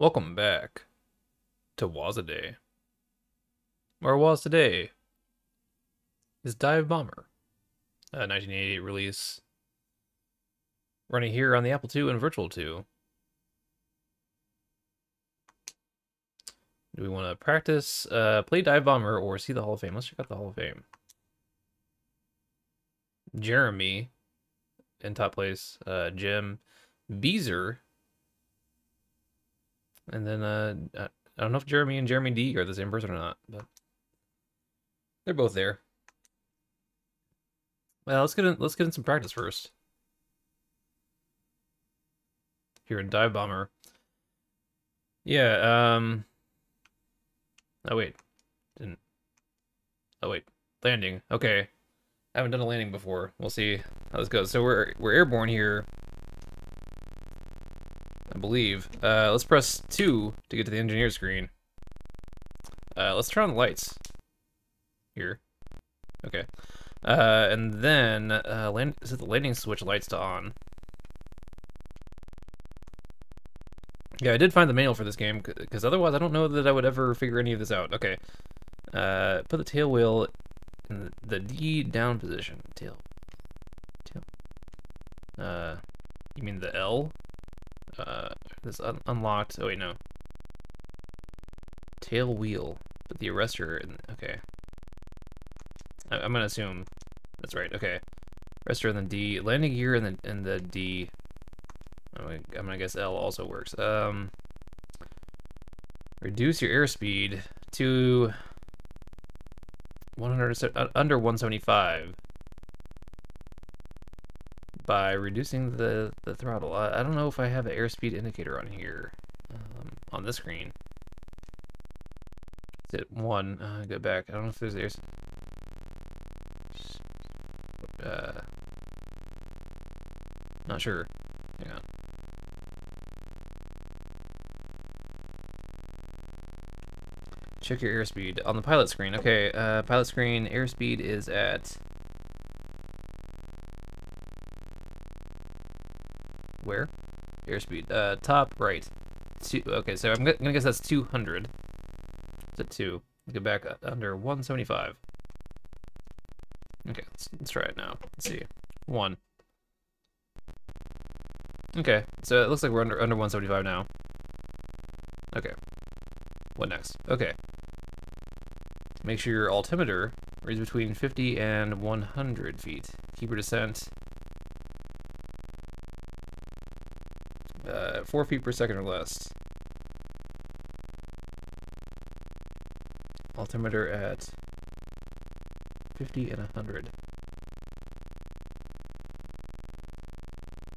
Welcome back to Woz a Day. Where Woz today is Dive Bomber, a 1988 release, running here on the Apple II and Virtual II. Do we want to practice, play Dive Bomber, or see the Hall of Fame? Let's check out the Hall of Fame. Jeremy in top place, Jim Beezer. And then, I don't know if Jeremy and Jeremy D are the same person or not, but they're both there. Well, let's get in some practice first. Here in Dive Bomber. Yeah, oh wait. Didn't. Oh wait. Landing. Okay. I haven't done a landing before. We'll see how this goes. So we're airborne here, I believe. Let's press 2 to get to the engineer screen. Let's turn on the lights here. Okay. And then set the landing switch lights to on. Yeah, I did find the manual for this game, because otherwise I don't know that I would ever figure any of this out. Okay. Put the tail wheel in the D down position. Tail. You mean the L? This unlocked. Oh wait, no. Tail wheel, but the arrestor. Okay. I'm gonna assume that's right. Okay. Arrestor and then D. Landing gear and the D. I'm gonna guess L also works. Reduce your airspeed to 100 under 175. By reducing the throttle. I don't know if I have an airspeed indicator on here, on this screen. Is it 1? Go back. I don't know if there's airspeed. Not sure. Hang on. Check your airspeed on the pilot screen. Okay, pilot screen airspeed is at. Where? Airspeed. Top right. 2. Okay, so I'm gonna guess that's 200. It's at 2. Go back under 175. Okay, let's try it now. Let's see. 1. Okay, so it looks like we're under 175 now. Okay. What next? Okay. Make sure your altimeter is between 50 and 100 feet. Keep your descent 4 feet per second or less. Altimeter at 50 and 100.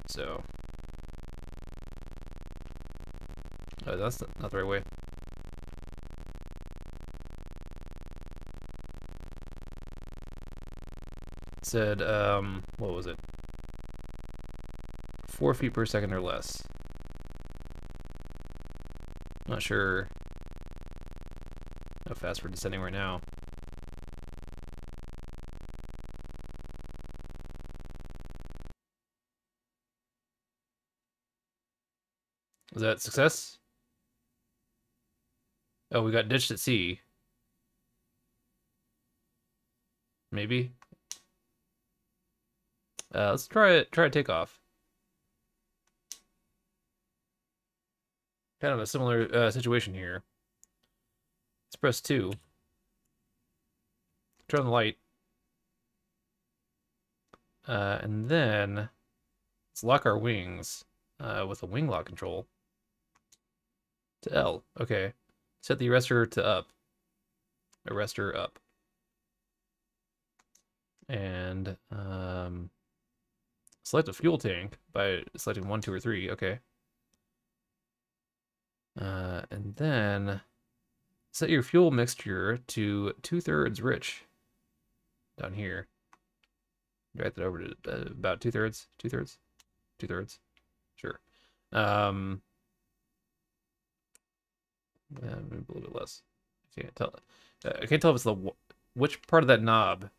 So, oh, that's not the right way. It said, what was it? 4 feet per second or less. Not sure how fast we're descending right now. Was that success? Oh, we got ditched at sea. Maybe. Let's try it. Try a takeoff. Kind of a similar situation here. Let's press 2. Turn on the light. And then let's lock our wings with a wing lock control to L. Okay. Set the arrestor to up. Arrestor up. And select a fuel tank by selecting 1, 2, or 3. Okay. And then set your fuel mixture to 2/3 rich down here. Drag that over to about 2/3. Sure. Maybe a little bit less. Can't tell. I can't tell if it's which part of that knob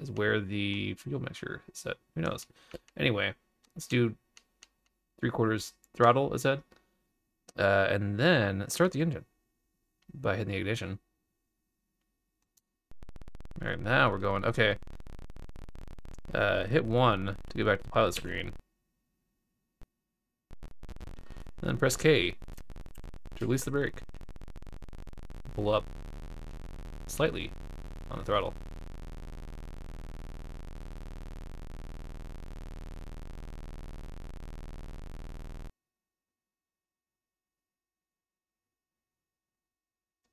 is where the fuel mixture is set. Who knows? Anyway, let's do 3/4 throttle. Is that? and then start the engine by hitting the ignition. All right, now we're going, okay. Hit 1 to go back to the pilot screen. And then press K to release the brake. Pull up slightly on the throttle.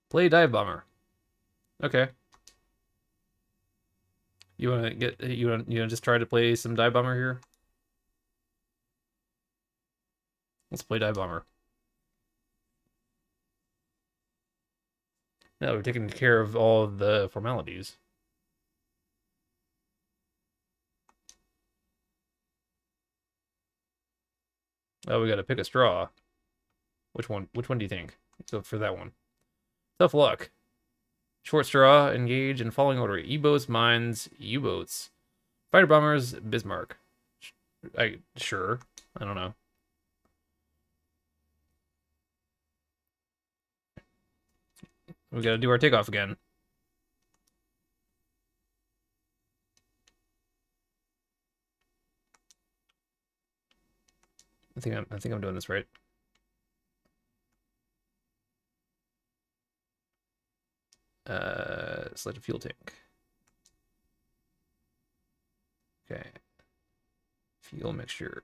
Play Dive Bomber. Okay. You want to get you want just try to play some Dive Bomber here? Let's play Dive Bomber. Now we're taking care of all of the formalities. Oh, we got to pick a straw. Which one? Which one do you think? Let's go for that one. Tough luck. Short straw, engage in following order: E-boats, mines, U-boats, fighter bombers, Bismarck. Sure. I don't know. We gotta do our takeoff again. I think I'm doing this right. Select a fuel tank. Okay. Fuel mixture.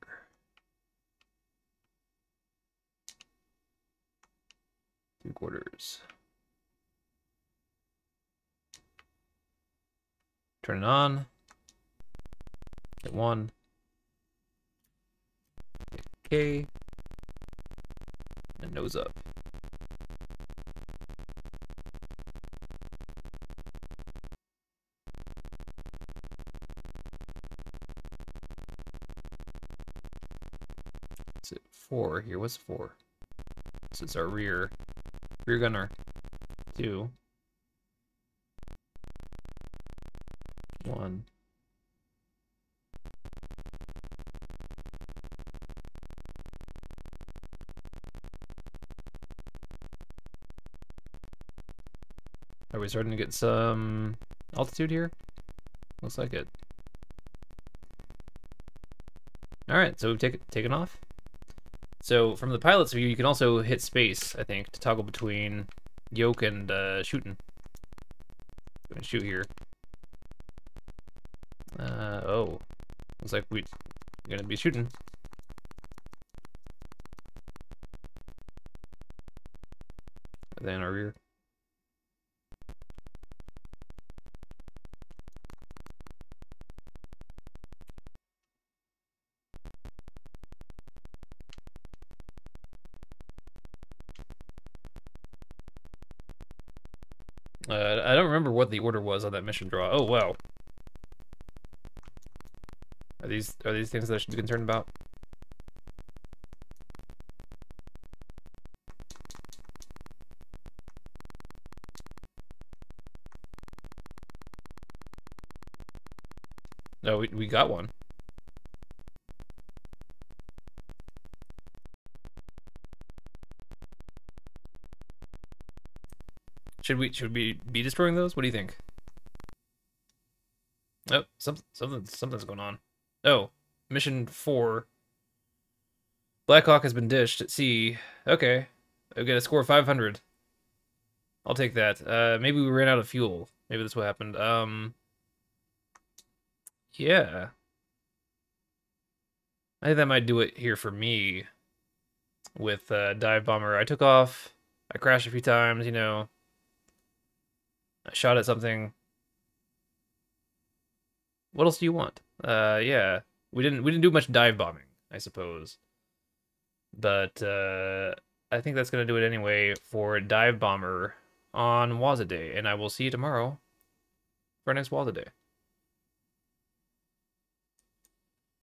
Two quarters. Turn it on. Hit 1. Hit K. And nose up. It's at 4 here. What's 4? So it's our rear. Rear gunner. 2. 1. Are we starting to get some altitude here? Looks like it. Alright, so we've taken off. So from the pilot's view, you can also hit space, I think, to toggle between yoke and shooting. I'm gonna shoot here. Oh, looks like we're gonna be shooting. And then our rear. I don't remember what the order was on that mission draw. Oh wow. Are these things that I should be concerned about? No, we got one. Should we be destroying those? What do you think? Oh, something's going on. Oh, mission 4. Blackhawk has been dished at sea. Okay, I've got a score of 500. I'll take that. Maybe we ran out of fuel. Maybe that's what happened. Yeah. I think that might do it here for me with Dive Bomber. I took off. I crashed a few times, you know. I shot at something. What else do you want? Yeah, we didn't do much dive bombing, I suppose, but I think that's gonna do it anyway for Dive Bomber on Woz a Day, and I will see you tomorrow for our next Woz a Day.